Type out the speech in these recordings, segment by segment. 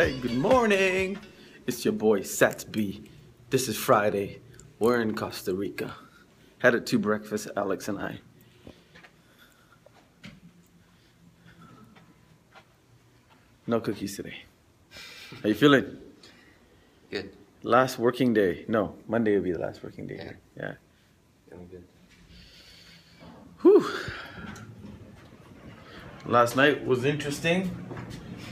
Hey, good morning. It's your boy Sat B. This is Friday. We're in Costa Rica. Headed to breakfast, Alex and I. No cookies today. How you feeling? Good. Last working day. No, Monday will be the last working day. Yeah. Feeling good. Whew. Last night was interesting.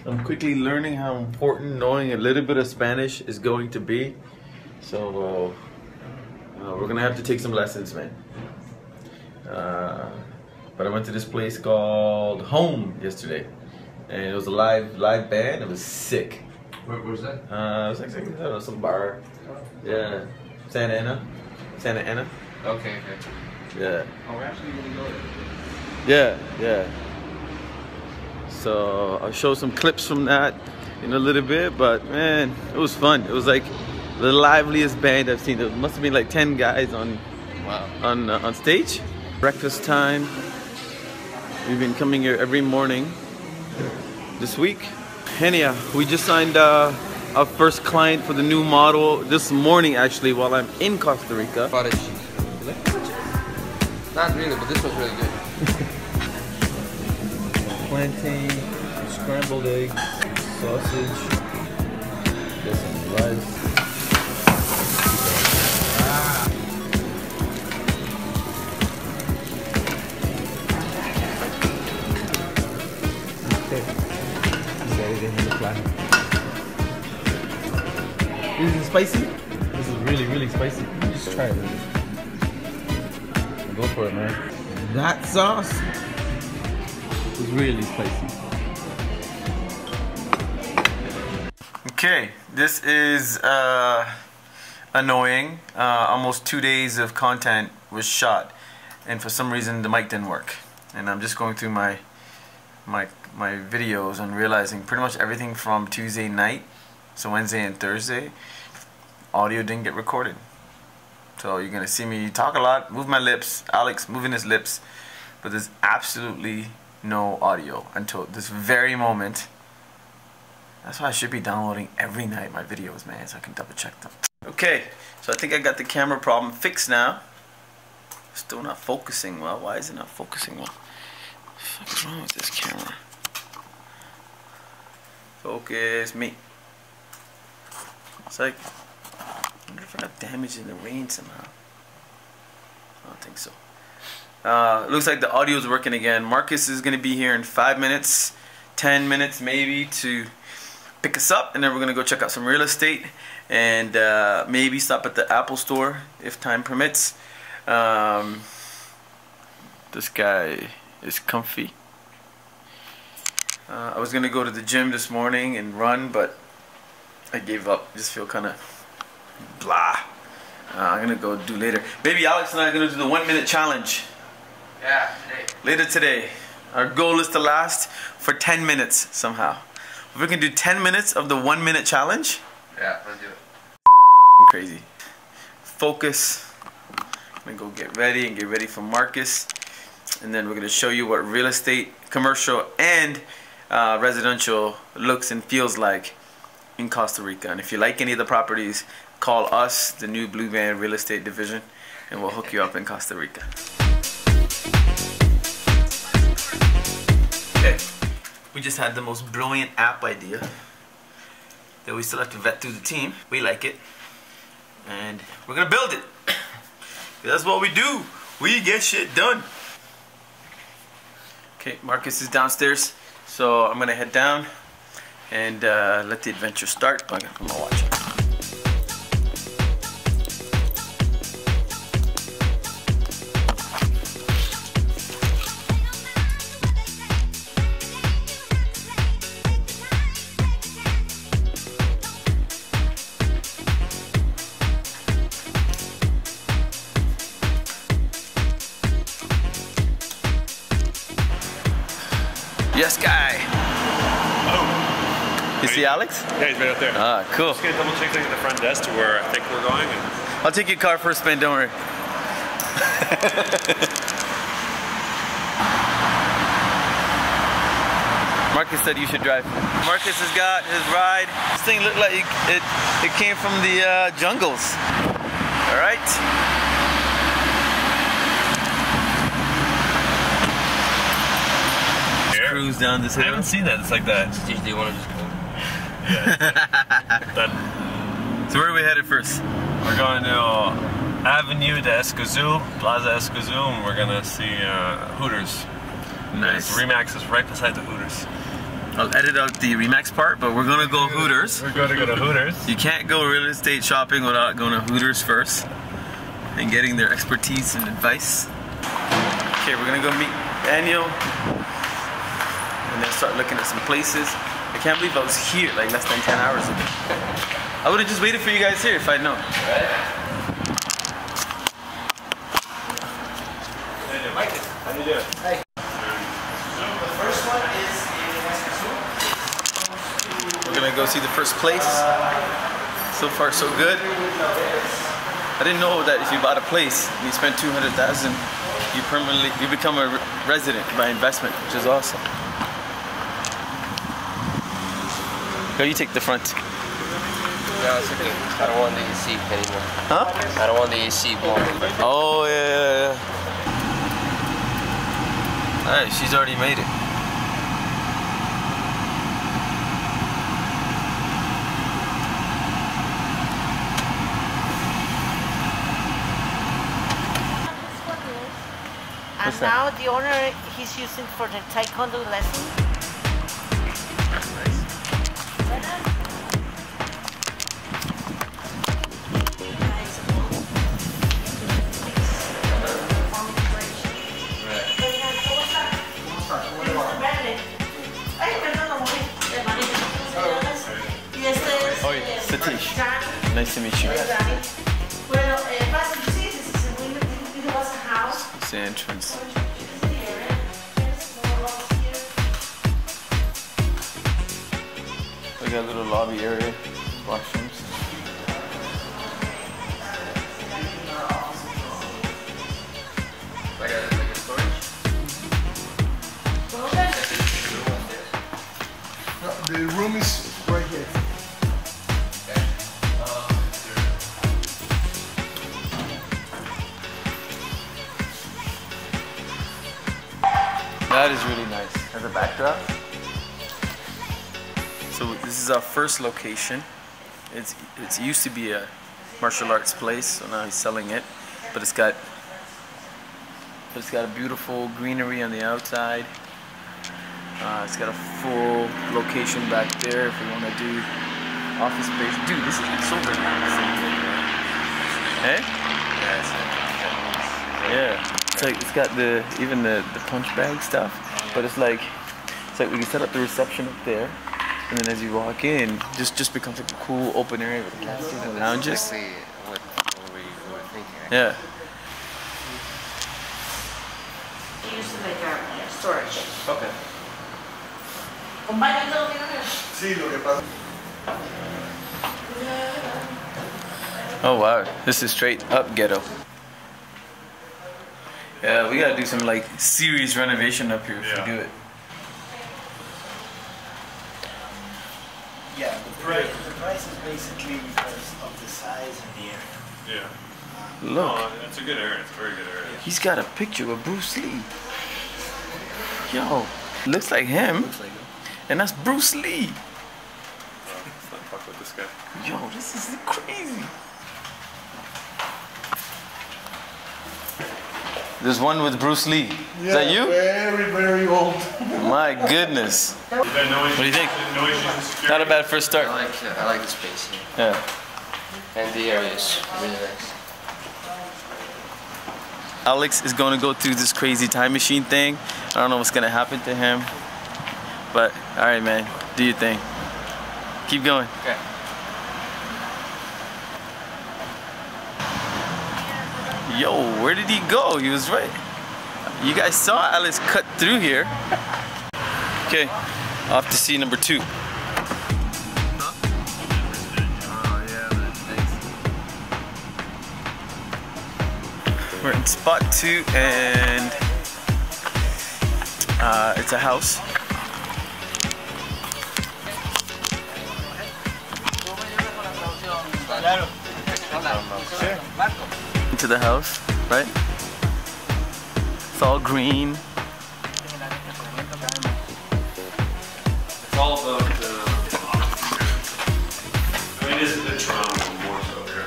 I'm quickly learning how important knowing a little bit of Spanish is going to be. So we're gonna have to take some lessons, man. But I went to this place called Home yesterday, and it was a live band. It was sick. Where was that? It was like, I don't know, some bar. Yeah, Santa Ana. Okay. Yeah. Oh, we're actually gonna go there. Yeah. So I'll show some clips from that in a little bit, but man, it was fun. It was like the liveliest band I've seen. There must have been like 10 guys on stage. Breakfast time. We've been coming here every morning this week. Henia, we just signed our first client for the new model this morning, actually, while I'm in Costa Rica. Not really, but this was really good. Plantain, scrambled eggs, sausage, get some rice. Okay. Is everything in the plan? Is it spicy? This is really, really spicy. Just try it. Go for it, man. That sauce is really spicy. Okay, this is annoying. Almost 2 days of content was shot, and for some reason the mic didn't work. And I'm just going through my videos and realizing pretty much everything from Tuesday night, so Wednesday and Thursday, audio didn't get recorded. So you're gonna see me talk a lot, move my lips, Alex moving his lips, but there's absolutely no audio until this very moment. That's why I should be downloading every night my videos, man, so I can double check them. Okay, so I think I got the camera problem fixed now. Still not focusing well. Why is it not focusing well? What the fuck is wrong with this camera? Focus me. It's like, I wonder if I got damaged in the rain somehow. I don't think so. Looks like the audio is working again. Marcus is going to be here in 5 minutes, 10 minutes maybe, to pick us up, and then we're going to go check out some real estate and maybe stop at the Apple store if time permits. This guy is comfy. I was going to go to the gym this morning and run, but I gave up. I just feel kind of blah. I'm gonna go do later. Baby, Alex and I are gonna do the 1 minute challenge. Yeah, today. Later today. Our goal is to last for 10 minutes somehow. If we can do 10 minutes of the 1 minute challenge. Yeah, let's do it. Crazy. Focus. I'm gonna go get ready for Marcus. And then we're gonna show you what real estate, commercial, and residential looks and feels like in Costa Rica. And if you like any of the properties, call us, the new Blue Band Real Estate Division, and we'll hook you up in Costa Rica. Okay, we just had the most brilliant app idea that we still have to vet through the team. We like it, and we're gonna build it. That's what we do. We get shit done. Okay, Marcus is downstairs, so I'm gonna head down and let the adventure start. I'm gonna watch it. Yes, guy. Oh. You see Alex? Yeah, he's right out there. Ah, cool. I'm just gonna double check things at the front desk to where I think we're going. And I'll take your car for a spin, don't worry. Marcus said you should drive. Marcus has got his ride. This thing looked like it came from the jungles. All right. Just cruise down this hill. I haven't seen that. It's like that. It's usually one of those. Yeah. Done. So where are we headed first? We're going to Avenue de Escazú, Plaza Escazú, and we're gonna see Hooters. Nice. REMAX is right beside the Hooters. I'll edit out the REMAX part, but we're gonna go Hooters. We're gonna go to Hooters. You can't go real estate shopping without going to Hooters first and getting their expertise and advice. Okay, we're gonna go meet Daniel and then start looking at some places. I can't believe I was here like less than 10 hours ago. I would have just waited for you guys here if I'd known. Right? How do you do? Hey. The first one is in Escazú. We're gonna go see the first place. So far, so good. I didn't know that if you bought a place and you spend $200,000, you permanently become a resident by investment, which is awesome. Go, you take the front. No, it's okay. I don't want the AC anymore. Huh? I don't want the AC more. Oh yeah. Alright, she's already made it. And now the owner, he's using for the taekwondo lesson. That's nice. Right. Satish, nice to meet you. It's the entrance. We got a little lobby area, washrooms. The room is right here. That is really nice as a backdrop. So this is our first location. It used to be a martial arts place, so now he's selling it. But it's got a beautiful greenery on the outside. It's got a full location back there if we want to do office space. Dude, this is so big. Eh? Yeah. It's like it's got even the punch bag stuff, but it's like we can set up the reception up there, and then as you walk in, just becomes like a cool open area with cafes and lounges. Yeah. Used to make our storage. Okay. Oh wow, this is straight up ghetto. Yeah, we gotta do some like serious renovation up here if we do it. Yeah, the price is basically because of the size and the area. Yeah. Look. Oh, it's a good area, it's a very good area. He's got a picture of Bruce Lee. Yo, looks like him. Looks like him. And that's Bruce Lee. Let's not fuck with this guy. Yo, this is crazy. There's one with Bruce Lee. Yeah, is that you? Very, very old. My goodness. What do you think? Not a bad first start. I like the space here. Yeah. And the area is really nice. Alex is going to go through this crazy time machine thing. I don't know what's going to happen to him. But, alright man, do your thing. Keep going. Okay. Yo, where did he go? He was right. You guys saw Alice cut through here. Okay, off to see number two. We're in spot two and it's a house. Claro. Sure. Into the house, right? It's all green. It's all about the I mean, it is the Toronto more so here.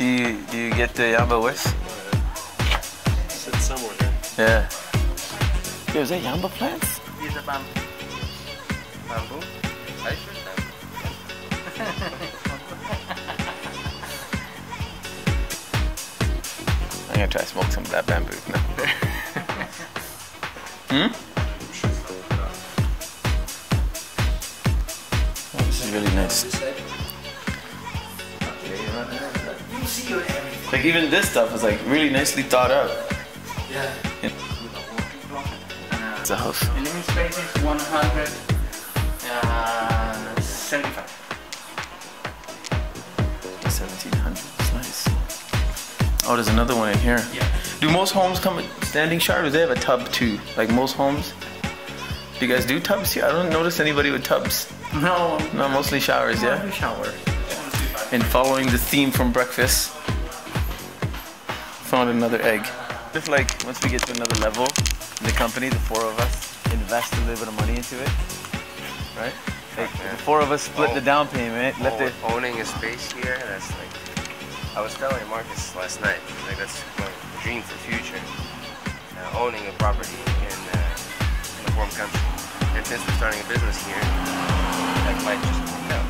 Do you get the yamba with? Sit somewhere here. Yeah. Dude, is that yamba plants? These are bamboo. Bamboo? I should have. I'm gonna try to smoke some of that bamboo. No. Hmm? Oh, this is really nice. Like even this stuff is like really nicely thought out. Yeah. It's a house. The living space is 175. 1700. It's nice. Oh, there's another one in here. Yeah. Do most homes come standing shower? Do they have a tub too? Like most homes. Do you guys do tubs here? I don't notice anybody with tubs. No. No, mostly showers. Yeah. Mostly showers. And following the theme from breakfast, found another egg. Just like once we get to another level in the company, the four of us invest a little bit of money into it, right? Like the four of us split the down payment. Owning a space here, that's like, I was telling Marcus last night, like that's my dream for the future, owning a property in a warm country. And since we're starting a business here, that might just work out.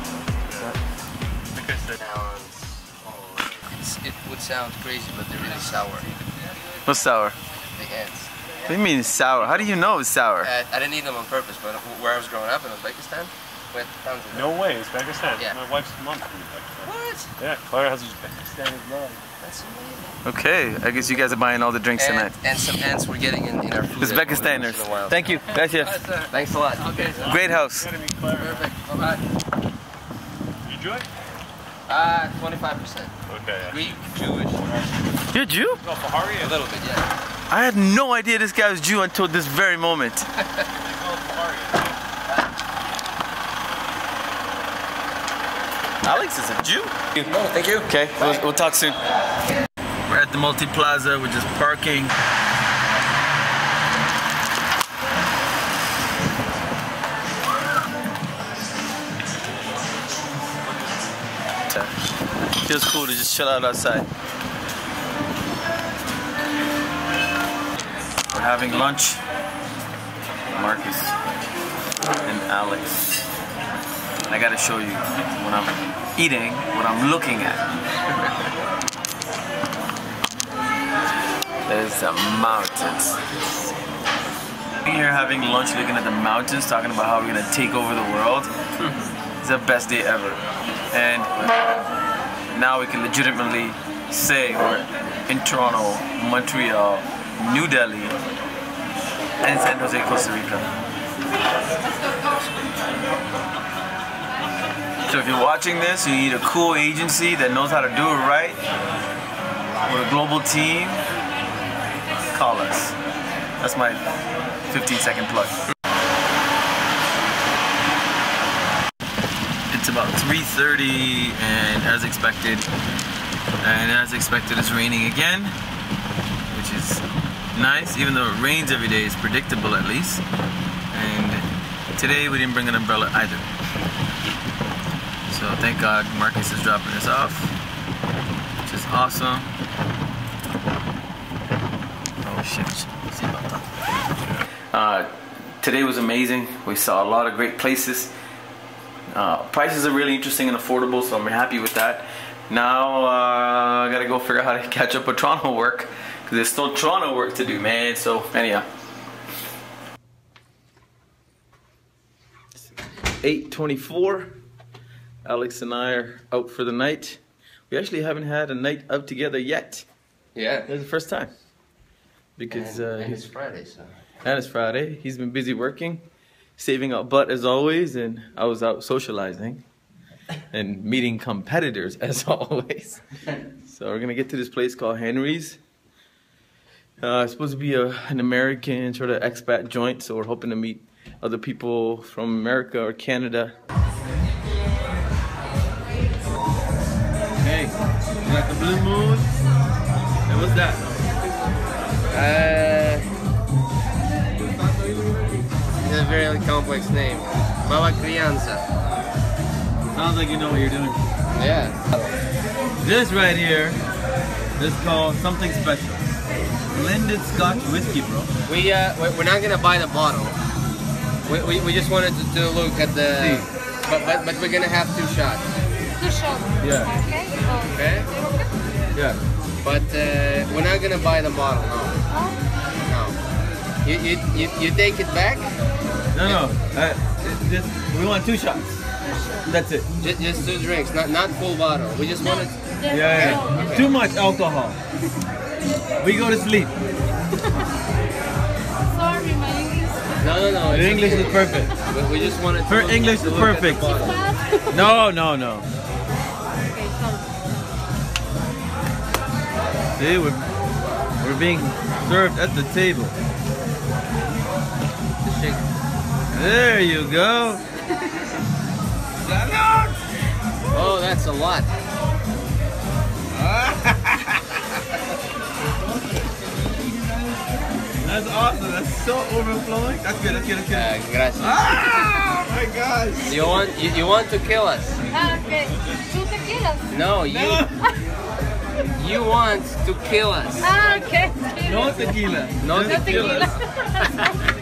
It would sound crazy, but they're really sour. What's sour? The ants. What do you mean sour? How do you know it's sour? I didn't eat them on purpose, but where I was growing up in Uzbekistan, we had tons of them. No way, Uzbekistan. Yeah. My wife's mom from Uzbekistan. What? Yeah, Clara has Uzbekistan blood. That's amazing. Okay, I guess you guys are buying all the drinks tonight. And some ants we're getting in our food. Uzbekistaners. Thank you. Gracias. Thanks a lot. Okay, so great house. Perfect. Bye-bye. You enjoy? 25%. Okay. Yeah. We Jewish. You're Jew? No, Bahari. A little bit, yeah. I had no idea this guy was Jew until this very moment. Alex is a Jew. No, thank you. Okay, we'll talk soon. We're at the Multi Plaza. We're just parking. Feels cool to just chill out outside. We're having lunch. Marcus and Alex. And I gotta show you when I'm eating, what I'm looking at. There's the mountains. Being here having lunch, looking at the mountains, talking about how we're gonna take over the world. It's the best day ever. And now we can legitimately say we're in Toronto, Montreal, New Delhi, and San Jose, Costa Rica. So if you're watching this, you need a cool agency that knows how to do it right, with a global team, call us. That's my 15-second plug. It's about 3:30 and as expected it's raining again, which is nice, even though it rains every day, it's predictable at least. And today we didn't bring an umbrella either. So thank God Marcus is dropping us off, which is awesome. Oh shit, see about that. Today was amazing. We saw a lot of great places. Prices are really interesting and affordable, so I'm happy with that. Now I gotta go figure out how to catch up with Toronto work, because there's still Toronto work to do, man. So anyhow, 8:24. Alex and I are out for the night. We actually haven't had a night out together yet. Yeah, it's the first time. Because and it's Friday, so. And it's Friday. He's been busy working, saving up butt as always, and I was out socializing and meeting competitors as always. So we're gonna get to this place called Henry's. It's supposed to be an American sort of expat joint, so we're hoping to meet other people from America or Canada. Hey, you got the blue moon? Hey, what's that? It's a very complex name. Mala Crianza. Sounds like you know what you're doing. Yeah. This right here is called something special. Blended Scotch whiskey, bro. We're not gonna buy the bottle. We just wanted to look at the. But we're gonna have 2 shots. 2 shots. Yeah. Okay. Yeah. But we're not gonna buy the bottle. No. No. You take it back. No. We want 2 shots. That's it. Just 2 drinks, not full bottle. We just wanted. Yeah. Okay. Too much alcohol. We go to sleep. Sorry, my English. No. Your English is perfect. But we just wanted to. Her English is perfect. No. Okay, sorry. See, we're being served at the table. There you go. Oh, that's a lot. That's awesome. That's so overflowing. That's good. That's good. Gracias. Ah, my gosh. You want to kill us? Okay. Two tequilas. No. You want to kill us? Okay. No tequila. No tequila.